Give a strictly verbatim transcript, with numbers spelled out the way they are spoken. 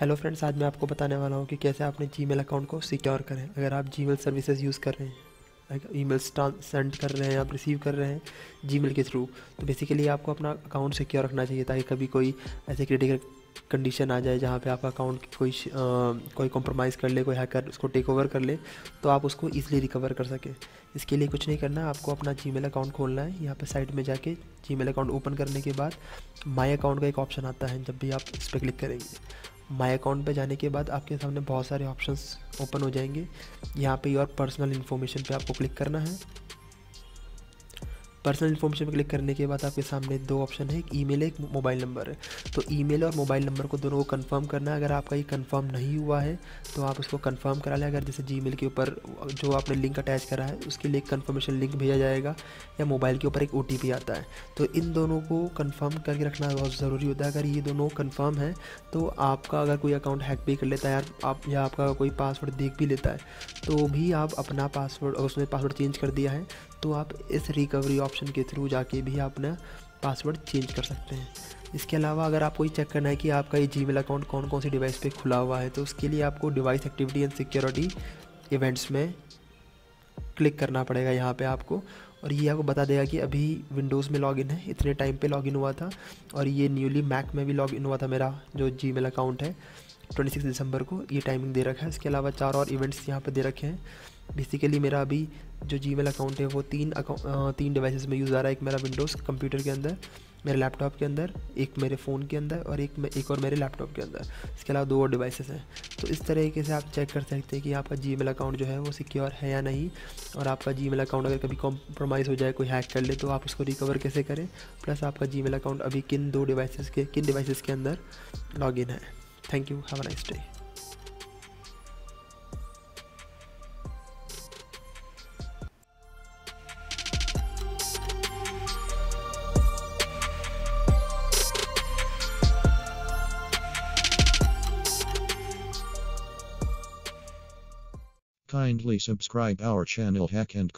Hello friends, आज मैं आपको बताने वाला हूँ कि कैसे आपने जीमेल अकाउंट को सिक्योर करें। अगर आप जीमेल सर्विसेज यूज़ कर रहे हैं, ईमेल सेंड कर रहे हैं, आप रिसीव कर रहे हैं जीमेल के थ्रू, तो बेसिकली आपको अपना अकाउंट सिक्योर रखना चाहिए ताकि कभी कोई ऐसे क्रिटिकल कंडीशन आ जाए जहाँ पे आपका अकाउंट कोई आ, कोई कॉम्प्रोमाइज़ कर ले, कोई हैकर उसको टेक ओवर कर ले, तो आप उसको ईजिली रिकवर कर सके। इसके लिए कुछ नहीं करना, आपको अपना जीमेल अकाउंट खोलना है। यहाँ पे साइट में जाके जीमेल अकाउंट ओपन करने के बाद माय अकाउंट का एक ऑप्शन आता है। जब भी आप इस पर क्लिक करेंगे, माय अकाउंट पे जाने के बाद आपके सामने बहुत सारे ऑप्शंस ओपन हो जाएंगे। यहाँ पे योर पर्सनल इन्फॉर्मेशन पे आपको क्लिक करना है। पर्सनल इन्फॉर्मेशन पर क्लिक करने के बाद आपके सामने दो ऑप्शन है, एक ईमेल है, एक मोबाइल नंबर है। तो ईमेल और मोबाइल नंबर को दोनों को कंफर्म करना है। अगर आपका ये कंफर्म नहीं हुआ है तो आप उसको कंफर्म करा लें। अगर जैसे जीमेल के ऊपर जो आपने लिंक अटैच करा है उसके लिए कंफर्मेशन लिंक भेजा जाएगा, या मोबाइल के ऊपर एक ओटीपी आता है। तो इन दोनों को कंफर्म करके रखना बहुत ज़रूरी होता है। अगर ये दोनों कंफर्म है तो आपका अगर कोई अकाउंट हैक भी कर लेता है आप, या आपका कोई पासवर्ड देख भी लेता है, तो भी आप अपना पासवर्ड, अगर उसने पासवर्ड चेंज कर दिया है तो आप इस रिकवरी ऑप्शन के थ्रू जाके भी अपना पासवर्ड चेंज कर सकते हैं। इसके अलावा अगर आपको ये चेक करना है कि आपका ये जीमेल अकाउंट कौन कौन सी डिवाइस पे खुला हुआ है, तो उसके लिए आपको device activity and security events में क्लिक करना पड़ेगा यहाँ पे आपको, और ये आपको बता देगा कि अभी विंडोज़ में लॉगिन है, इतने टाइम पर लॉगिन हुआ था, और ये न्यूली मैक में भी लॉगिन हुआ था मेरा जो जीमेल अकाउंट है छब्बीस दिसंबर को, ये टाइमिंग दे रखा है। इसके अलावा चार और इवेंट्स यहाँ पे दे रखे हैं। बेसिकली मेरा अभी जो जीमेल अकाउंट है वो तीन अकाउंट तीन डिवाइसेस में यूज़ आ रहा है। एक मेरा विंडोज़ कंप्यूटर के अंदर, मेरे लैपटॉप के अंदर, एक मेरे फ़ोन के अंदर, और एक एक और मेरे लैपटॉप के अंदर। इसके अलावा दो और डिवाइसेस हैं। तो इस तरीके से आप चेक कर सकते हैं कि आपका जीमेल अकाउंट जो है वो सिक्योर है या नहीं, और आपका जीमेल अकाउंट अगर कभी कॉम्प्रोमाइज़ हो जाए, कोई हैक कर ले, तो आप उसको रिकवर कैसे करें, प्लस आपका जीमेल अकाउंट अभी किन दो डिवाइसेस के किन डिवाइसेस के अंदर लॉगिन है। Thank you. Have a nice day. Kindly subscribe our channel Hack and Code.